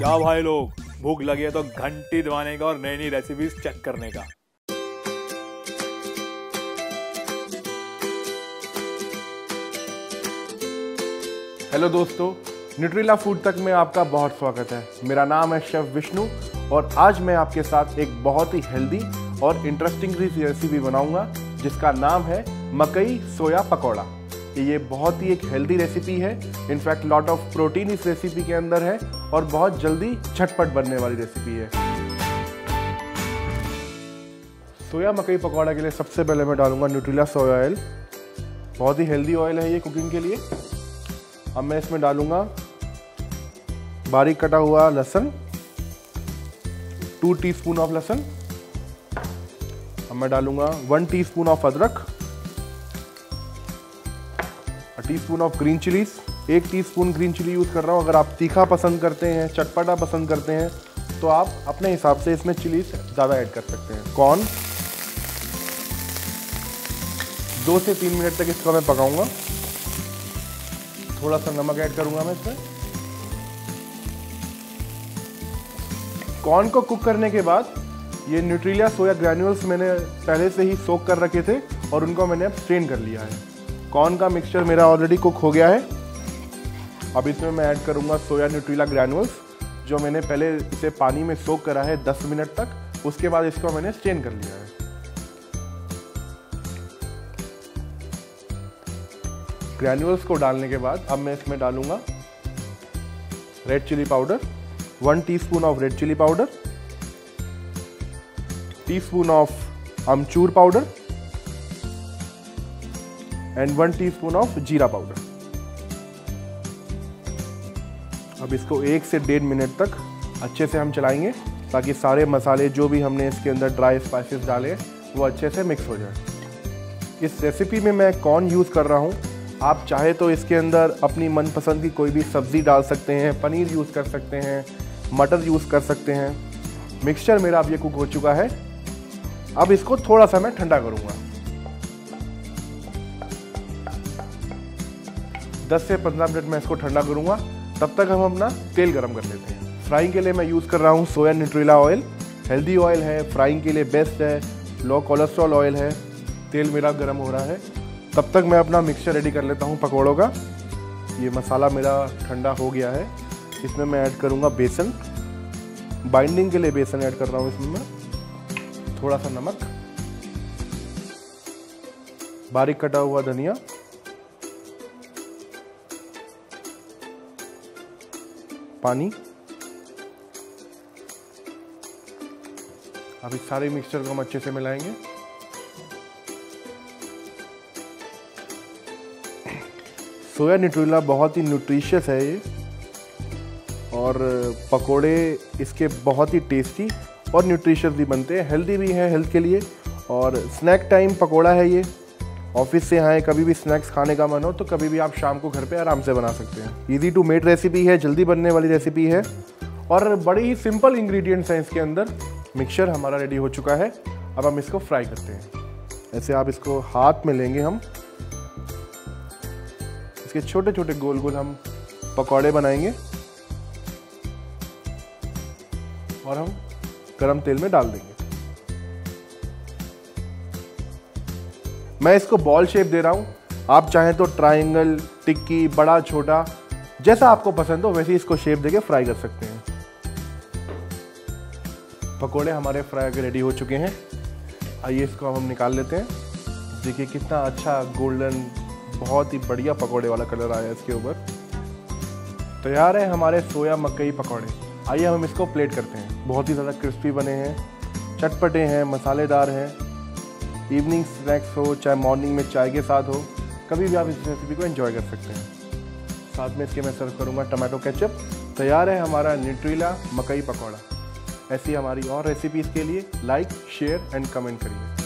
क्या भाई लोग, भूख लगी है तो घंटी दबाने का और नई नई रेसिपीज चेक करने का। हेलो दोस्तों, न्यूट्रेला फूड तक में आपका बहुत स्वागत है। मेरा नाम है शेफ विष्णु और आज मैं आपके साथ एक बहुत ही हेल्दी और इंटरेस्टिंग रेसिपी बनाऊंगा जिसका नाम है मकई सोया पकौड़ा। ये बहुत ही एक हेल्दी रेसिपी है, इनफैक्ट लॉट ऑफ प्रोटीन इस रेसिपी के अंदर है और बहुत जल्दी झटपट बनने वाली रेसिपी है। सोया मकई पकौड़ा के लिए सबसे पहले मैं डालूंगा न्यूट्रेला सोया ऑयल। बहुत ही हेल्दी ऑयल है ये कुकिंग के लिए। अब मैं इसमें डालूंगा बारीक कटा हुआ लहसुन, 2 टीस्पून ऑफ लहसुन। अब मैं डालूंगा 1 टीस्पून ऑफ अदरक, teaspoon of green chillies. 1 teaspoon green chilli use कर रहा हूँ। अगर आप तीखा पसंद करते हैं, चटपटा पसंद करते हैं तो आप अपने हिसाब से इसमें चिलीज ज़्यादा ऐड कर सकते हैं। कॉर्न 2 से 3 मिनट तक इसको मैं पकाऊंगा। थोड़ा सा नमक ऐड करूंगा मैं इसमें। कॉर्न को कुक करने के बाद ये न्यूट्रेला सोया ग्रैन्यूल्स मैंने पहले से ही सोक कर रखे थे और उनको मैंने अब स्ट्रेन कर लिया है। कॉर्न का मिक्सचर मेरा ऑलरेडी कुक हो गया है। अब इसमें मैं ऐड करूंगा सोया न्यूट्रेला ग्रैन्यूल्स, जो मैंने पहले इसे पानी में सोक करा है 10 मिनट तक। उसके बाद इसको मैंने स्ट्रेन कर लिया है। ग्रैन्यूल्स को डालने के बाद अब मैं इसमें डालूंगा red chilli powder, 1 teaspoon of red chilli powder, teaspoon of amchur powder and 1 teaspoon of jeera powder. अब इसको 1 से 1.5 मिनट तक अच्छे से हम चलाएंगे ताकि सारे मसाले जो भी हमने इसके अंदर ड्राई स्पाइसेस डाले वो अच्छे से मिक्स हो जाए। इस रेसिपी में मैं कॉर्न यूज़ कर रहा हूँ। आप चाहे तो इसके अंदर अपनी मनपसंद की कोई भी सब्ज़ी डाल सकते हैं, पनीर यूज़ कर सकते हैं, मटर यूज़ कर सकते हैं। मिक्सचर मेरा अब ये कुक हो चुका है। अब इसको थोड़ा सा मैं ठंडा करूँगा। 10 से 15 मिनट में इसको ठंडा करूंगा। तब तक हम अपना तेल गरम कर लेते हैं। फ्राइंग के लिए मैं यूज़ कर रहा हूँ soya Nutrela oil. Healthy oil है, फ्राइंग के लिए बेस्ट है, लो कोलेस्ट्रॉल ऑयल है। तेल मेरा गरम हो रहा है, तब तक मैं अपना मिक्सचर रेडी कर लेता हूँ पकौड़ों का। ये मसाला मेरा ठंडा हो गया है। इसमें मैं ऐड करूँगा बेसन, बाइंडिंग के लिए बेसन ऐड कर रहा हूँ। इसमें मैं थोड़ा सा नमक, बारीक कटा हुआ धनिया, पानी। अब इस सारे मिक्सचर को हम अच्छे से मिलाएंगे। सोया न्यूट्रेला बहुत ही न्यूट्रिशियस है ये और पकोड़े इसके बहुत ही टेस्टी और न्यूट्रिशियस भी बनते हैं। हेल्दी भी हैं हेल्थ के लिए और स्नैक टाइम पकोड़ा है ये। ऑफिस से आए, कभी भी स्नैक्स खाने का मन हो तो कभी भी आप शाम को घर पे आराम से बना सकते हैं। इजी टू मेड रेसिपी है, जल्दी बनने वाली रेसिपी है और बड़े ही सिंपल इंग्रेडिएंट्स हैं इसके अंदर। मिक्सचर हमारा रेडी हो चुका है। अब हम इसको फ्राई करते हैं। ऐसे आप इसको हाथ में लेंगे, हम इसके छोटे छोटे गोल गोल हम पकौड़े बनाएंगे और हम गरम तेल में डाल देंगे। मैं इसको बॉल शेप दे रहा हूँ। आप चाहें तो ट्रायंगल, टिक्की, बड़ा छोटा, जैसा आपको पसंद हो वैसे इसको शेप देके फ्राई कर सकते हैं। पकोड़े हमारे फ्राई के रेडी हो चुके हैं। आइए इसको हम निकाल लेते हैं। देखिए कितना अच्छा गोल्डन, बहुत ही बढ़िया पकोड़े वाला कलर आया इसके ऊपर। तैयार है हमारे सोया मकई पकौड़े। आइए हम इसको प्लेट करते हैं। बहुत ही ज़्यादा क्रिस्पी बने हैं, चटपटे हैं, मसालेदार हैं। इवनिंग स्नैक्स हो चाहे मॉर्निंग में चाय के साथ हो, कभी भी आप इस रेसिपी को एंजॉय कर सकते हैं। साथ में इसके मैं सर्व करूँगा टमाटो केचप। तैयार है हमारा न्यूट्रेला मकई पकौड़ा। ऐसी हमारी और रेसिपीज़ के लिए लाइक, शेयर एंड कमेंट करिए।